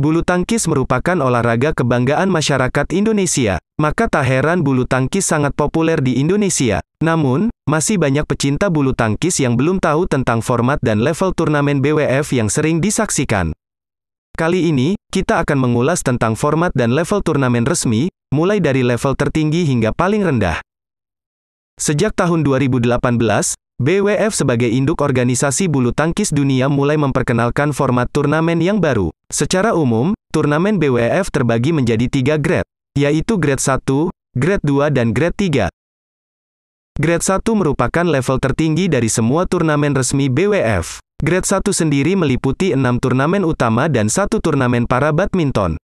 Bulu tangkis merupakan olahraga kebanggaan masyarakat Indonesia, maka tak heran bulu tangkis sangat populer di Indonesia. Namun, masih banyak pecinta bulu tangkis yang belum tahu tentang format dan level turnamen BWF yang sering disaksikan. Kali ini, kita akan mengulas tentang format dan level turnamen resmi, mulai dari level tertinggi hingga paling rendah. Sejak tahun 2018, BWF sebagai induk organisasi bulu tangkis dunia mulai memperkenalkan format turnamen yang baru. Secara umum, turnamen BWF terbagi menjadi tiga grade, yaitu grade 1, grade 2, dan grade 3. Grade 1 merupakan level tertinggi dari semua turnamen resmi BWF. Grade 1 sendiri meliputi 6 turnamen utama dan 1 turnamen para badminton.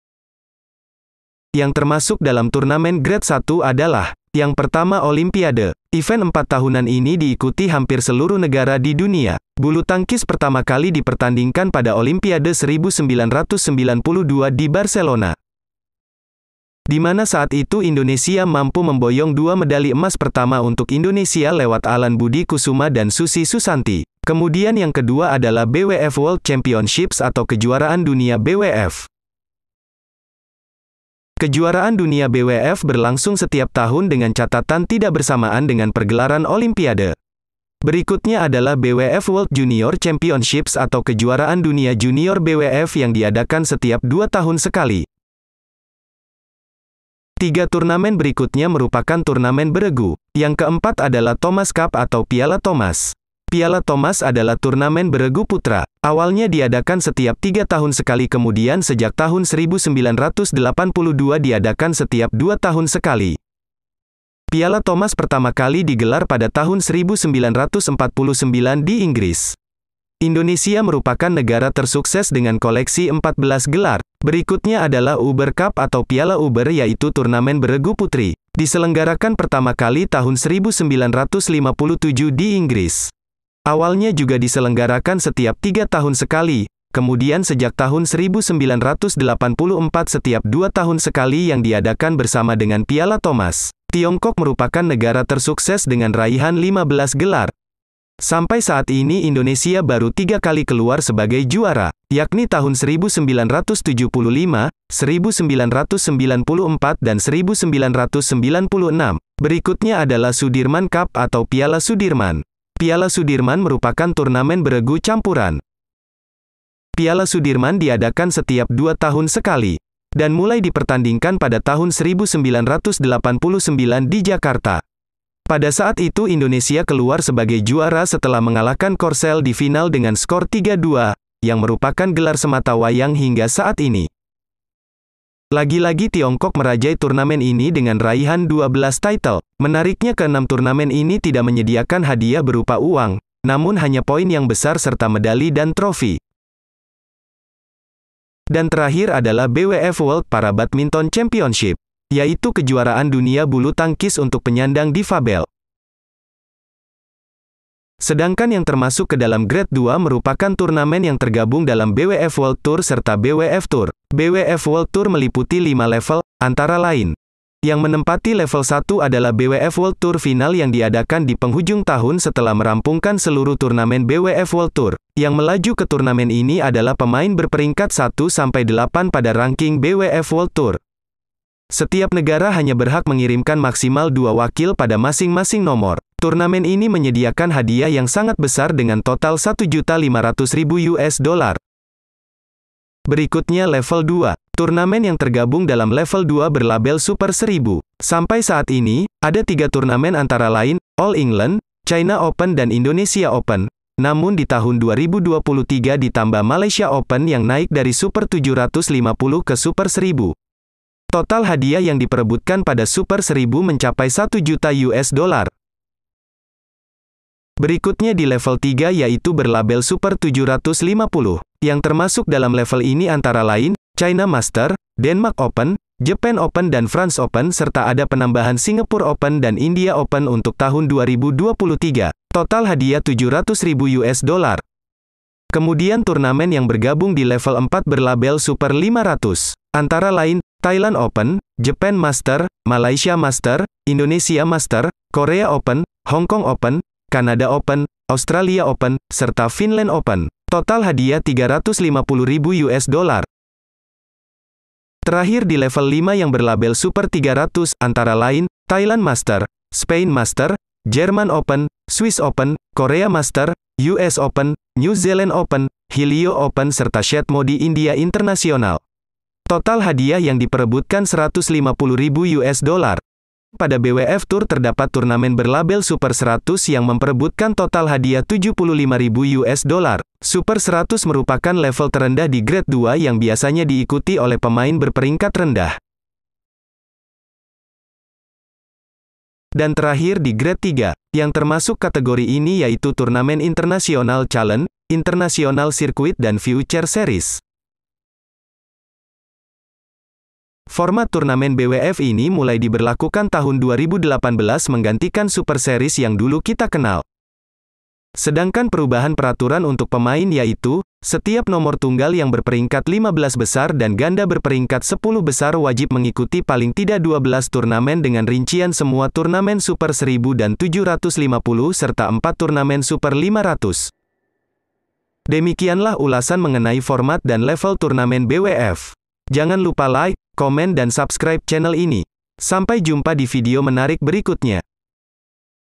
Yang termasuk dalam turnamen grade 1 adalah yang pertama, Olimpiade. Event 4 tahunan ini diikuti hampir seluruh negara di dunia. Bulu tangkis pertama kali dipertandingkan pada Olimpiade 1992 di Barcelona, di mana saat itu Indonesia mampu memboyong 2 medali emas pertama untuk Indonesia lewat Alan Budi Kusuma dan Susi Susanti. Kemudian yang kedua adalah BWF World Championships atau Kejuaraan Dunia BWF. Kejuaraan dunia BWF berlangsung setiap tahun dengan catatan tidak bersamaan dengan pergelaran Olimpiade. Berikutnya adalah BWF World Junior Championships atau Kejuaraan Dunia Junior BWF yang diadakan setiap 2 tahun sekali. 3 turnamen berikutnya merupakan turnamen beregu. Yang keempat adalah Thomas Cup atau Piala Thomas. Piala Thomas adalah turnamen beregu putra. Awalnya diadakan setiap 3 tahun sekali, kemudian sejak tahun 1982 diadakan setiap 2 tahun sekali. Piala Thomas pertama kali digelar pada tahun 1949 di Inggris. Indonesia merupakan negara tersukses dengan koleksi 14 gelar. Berikutnya adalah Uber Cup atau Piala Uber, yaitu turnamen beregu putri. Diselenggarakan pertama kali tahun 1957 di Inggris. Awalnya juga diselenggarakan setiap 3 tahun sekali, kemudian sejak tahun 1984 setiap 2 tahun sekali yang diadakan bersama dengan Piala Thomas. Tiongkok merupakan negara tersukses dengan raihan 15 gelar. Sampai saat ini Indonesia baru 3 kali keluar sebagai juara, yakni tahun 1975, 1994, dan 1996. Berikutnya adalah Sudirman Cup atau Piala Sudirman. Piala Sudirman merupakan turnamen beregu campuran. Piala Sudirman diadakan setiap 2 tahun sekali, dan mulai dipertandingkan pada tahun 1989 di Jakarta. Pada saat itu Indonesia keluar sebagai juara setelah mengalahkan Korsel di final dengan skor 3-2, yang merupakan gelar semata wayang hingga saat ini. Lagi-lagi Tiongkok merajai turnamen ini dengan raihan 12 titel. Menariknya ke-6 turnamen ini tidak menyediakan hadiah berupa uang, namun hanya poin yang besar serta medali dan trofi. Dan terakhir adalah BWF World Para Badminton Championship, yaitu kejuaraan dunia bulu tangkis untuk penyandang difabel. Sedangkan yang termasuk ke dalam grade 2 merupakan turnamen yang tergabung dalam BWF World Tour serta BWF Tour. BWF World Tour meliputi 5 level, antara lain. Yang menempati level 1 adalah BWF World Tour Final yang diadakan di penghujung tahun setelah merampungkan seluruh turnamen BWF World Tour. Yang melaju ke turnamen ini adalah pemain berperingkat 1–8 pada ranking BWF World Tour. Setiap negara hanya berhak mengirimkan maksimal 2 wakil pada masing-masing nomor. Turnamen ini menyediakan hadiah yang sangat besar dengan total $1.500.000. Berikutnya level 2. Turnamen yang tergabung dalam level 2 berlabel Super 1000. Sampai saat ini, ada 3 turnamen antara lain, All England, China Open dan Indonesia Open. Namun di tahun 2023 ditambah Malaysia Open yang naik dari Super 750 ke Super 1000. Total hadiah yang diperebutkan pada Super 1000 mencapai $1 juta. Berikutnya di level 3 yaitu berlabel Super 750. Yang termasuk dalam level ini antara lain, China Master, Denmark Open, Japan Open dan France Open serta ada penambahan Singapore Open dan India Open untuk tahun 2023. Total hadiah $700.000. Kemudian turnamen yang bergabung di level 4 berlabel Super 500. Antara lain, Thailand Open, Japan Master, Malaysia Master, Indonesia Master, Korea Open, Hong Kong Open, Kanada Open, Australia Open, serta Finland Open. Total hadiah $350.000. Terakhir di level 5 yang berlabel Super 300 antara lain Thailand Master, Spain Master, Jerman Open, Swiss Open, Korea Master, US Open, New Zealand Open, Helio Open serta Shetmo di India Internasional. Total hadiah yang diperebutkan $150.000. Pada BWF Tour terdapat turnamen berlabel Super 100 yang memperebutkan total hadiah $75.000. Super 100 merupakan level terendah di Grade 2 yang biasanya diikuti oleh pemain berperingkat rendah. Dan terakhir di Grade 3, yang termasuk kategori ini yaitu Turnamen Internasional Challenge, Internasional Circuit dan Future Series. Format turnamen BWF ini mulai diberlakukan tahun 2018 menggantikan Super Series yang dulu kita kenal. Sedangkan perubahan peraturan untuk pemain yaitu, setiap nomor tunggal yang berperingkat 15 besar dan ganda berperingkat 10 besar wajib mengikuti paling tidak 12 turnamen dengan rincian semua turnamen Super 1000 dan 750 serta 4 turnamen Super 500. Demikianlah ulasan mengenai format dan level turnamen BWF. Jangan lupa like, komen dan subscribe channel ini. Sampai jumpa di video menarik berikutnya.